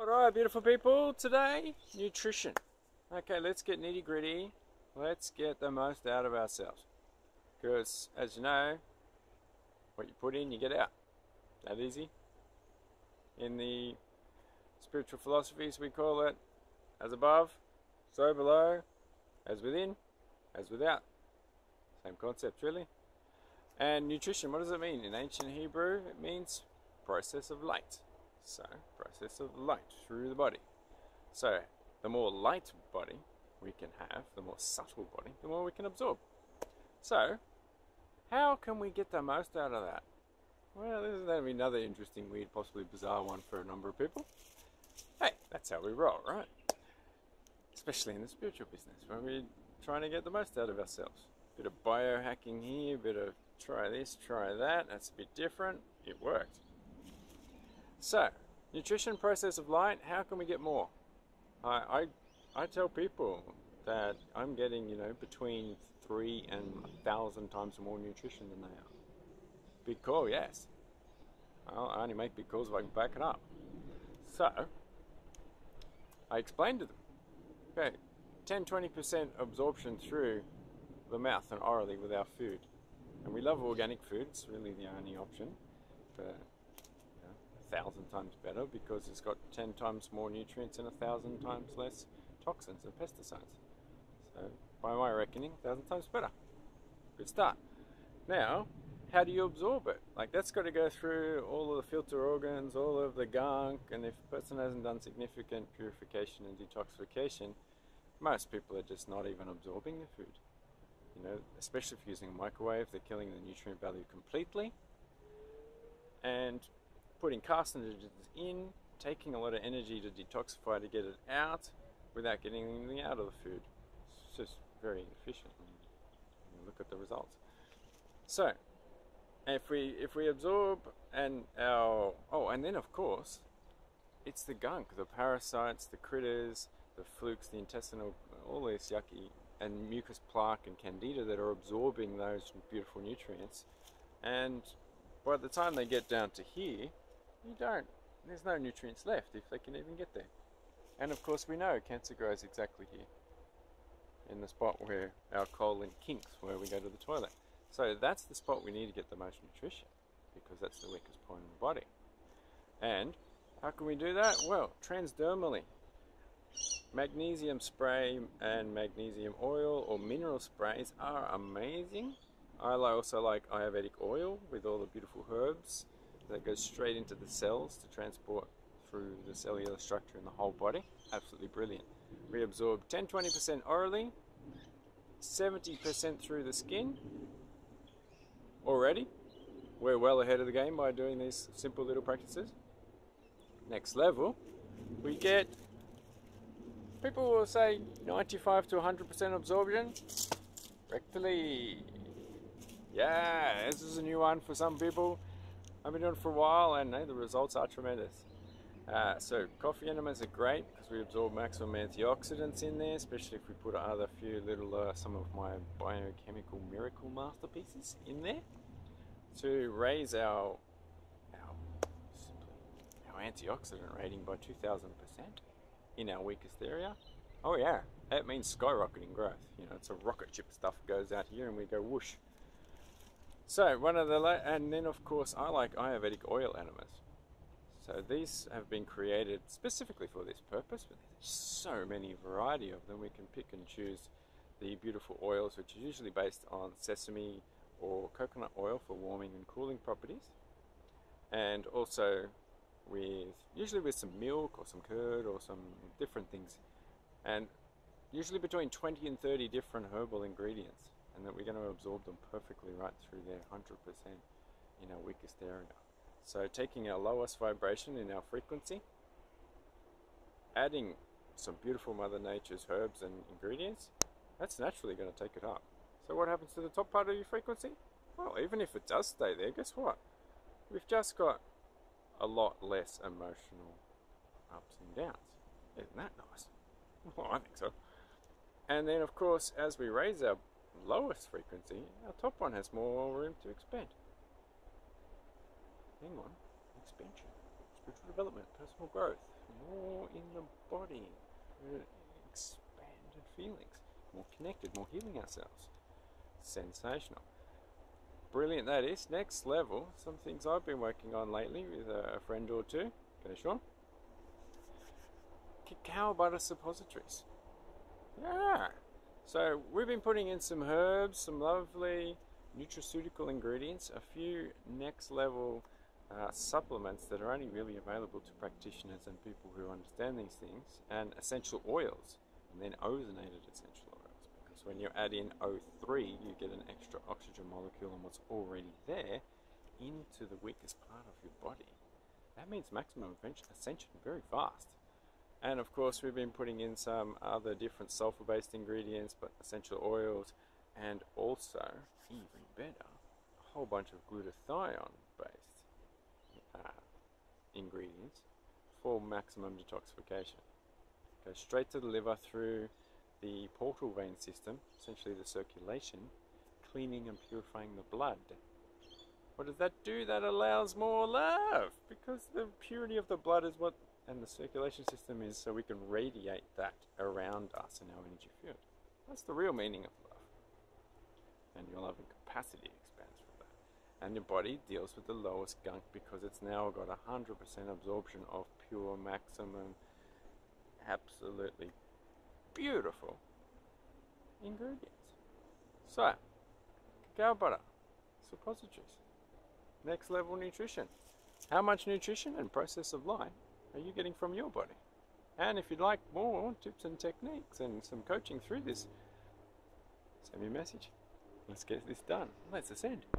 Alright, beautiful people, today, nutrition. Okay, let's get nitty gritty. Let's get the most out of ourselves. Because, as you know, what you put in, you get out. That easy. In the spiritual philosophies, we call it as above, so below, as within, as without. Same concept, really. And nutrition, what does it mean? In ancient Hebrew, it means process of light. So, process of light through the body. So, the more light body we can have, the more subtle body, the more we can absorb. So, how can we get the most out of that? Well, this is going to be another interesting, weird, possibly bizarre one for a number of people. Hey, that's how we roll, right? Especially in the spiritual business, where we're trying to get the most out of ourselves. Bit of biohacking here, bit of try this, try that, that's a bit different. It worked. So, nutrition, process of light, how can we get more? I tell people that I'm getting, between 3 and 1,000 times more nutrition than they are. Big call, yes. I only make big calls if I can back it up. So, I explained to them, okay, 10–20% absorption through the mouth and orally with our food. And we love organic food, it's really the only option. But 1,000 times better because it's got 10 times more nutrients and 1,000 times less toxins and pesticides. So, by my reckoning, 1,000 times better. Good start. Now, how do you absorb it? Like, that's got to go through all of the filter organs, all of the gunk, and if a person hasn't done significant purification and detoxification, most people are just not even absorbing the food. Especially if you're using a microwave, they're killing the nutrient value completely. And putting carcinogens in, taking a lot of energy to detoxify to get it out without getting anything out of the food. It's just very inefficient when you look at the results. So, if we absorb and our... Oh, and then of course, it's the gunk, the parasites, the critters, the flukes, the intestinal, all this yucky, and mucus plaque and candida that are absorbing those beautiful nutrients. And by the time they get down to here, there's no nutrients left if they can even get there. And of course we know cancer grows exactly here, in the spot where our colon kinks, where we go to the toilet. So that's the spot we need to get the most nutrition, because that's the weakest point in the body. And how can we do that? Well, transdermally. Magnesium spray and magnesium oil or mineral sprays are amazing. I also like Ayurvedic oil with all the beautiful herbs that goes straight into the cells to transport through the cellular structure in the whole body. Absolutely brilliant. We absorb 10–20% orally, 70% through the skin. Already, we're well ahead of the game by doing these simple little practices. Next level, we get, people will say 95–100% absorption, rectally. Yeah, this is a new one for some people. I've been doing it for a while and the results are tremendous. So coffee enemas are great because we absorb maximum antioxidants in there, especially if we put another few little, some of my biochemical miracle masterpieces in there to raise our antioxidant rating by 2,000% in our weakest area. Oh yeah, that means skyrocketing growth. It's a rocket ship stuff goes out here and we go whoosh. So and then of course I like Ayurvedic oil enemas. So these have been created specifically for this purpose, but there's so many variety of them. We can pick and choose the beautiful oils, which are usually based on sesame or coconut oil for warming and cooling properties. And also usually with some milk or some curd or some different things. And usually between 20 and 30 different herbal ingredients. And that we're going to absorb them perfectly right through there, 100% in our weakest area. So taking our lowest vibration in our frequency, adding some beautiful Mother Nature's herbs and ingredients, that's naturally going to take it up. So what happens to the top part of your frequency? Well, even if it does stay there, guess what? We've just got a lot less emotional ups and downs. Isn't that nice? Well, I think so. And then, of course, as we raise our lowest frequency, our top one has more room to expand. Hang on, expansion. spiritual development, personal growth, more in the body, expanded feelings, more connected, more healing ourselves. Sensational. Brilliant that is. Next level, some things I've been working on lately with a friend or two. Okay, Sean? Cacao butter suppositories. Yeah. So we've been putting in some herbs, some lovely nutraceutical ingredients, a few next level supplements that are only really available to practitioners and people who understand these things, and essential oils, and then ozonated essential oils, because when you add in O3 you get an extra oxygen molecule and what's already there into the weakest part of your body. That means maximum ascension very fast. And of course we've been putting in some other different sulfur based ingredients, but essential oils, and also, even better, a whole bunch of glutathione based ingredients for maximum detoxification. Go straight to the liver through the portal vein system, essentially the circulation, cleaning and purifying the blood. What does that do? That allows more love, because the purity of the blood is what, and the circulation system is, so we can radiate that around us in our energy field. That's the real meaning of love. And your loving capacity expands from that. And your body deals with the lowest gunk because it's now got 100% absorption of pure maximum, absolutely beautiful ingredients. So, cacao butter, suppositories, next level nutrition. How much nutrition and process of life are you getting from your body? And if you'd like more tips and techniques and some coaching through this, send me a message. Let's get this done. Let's ascend.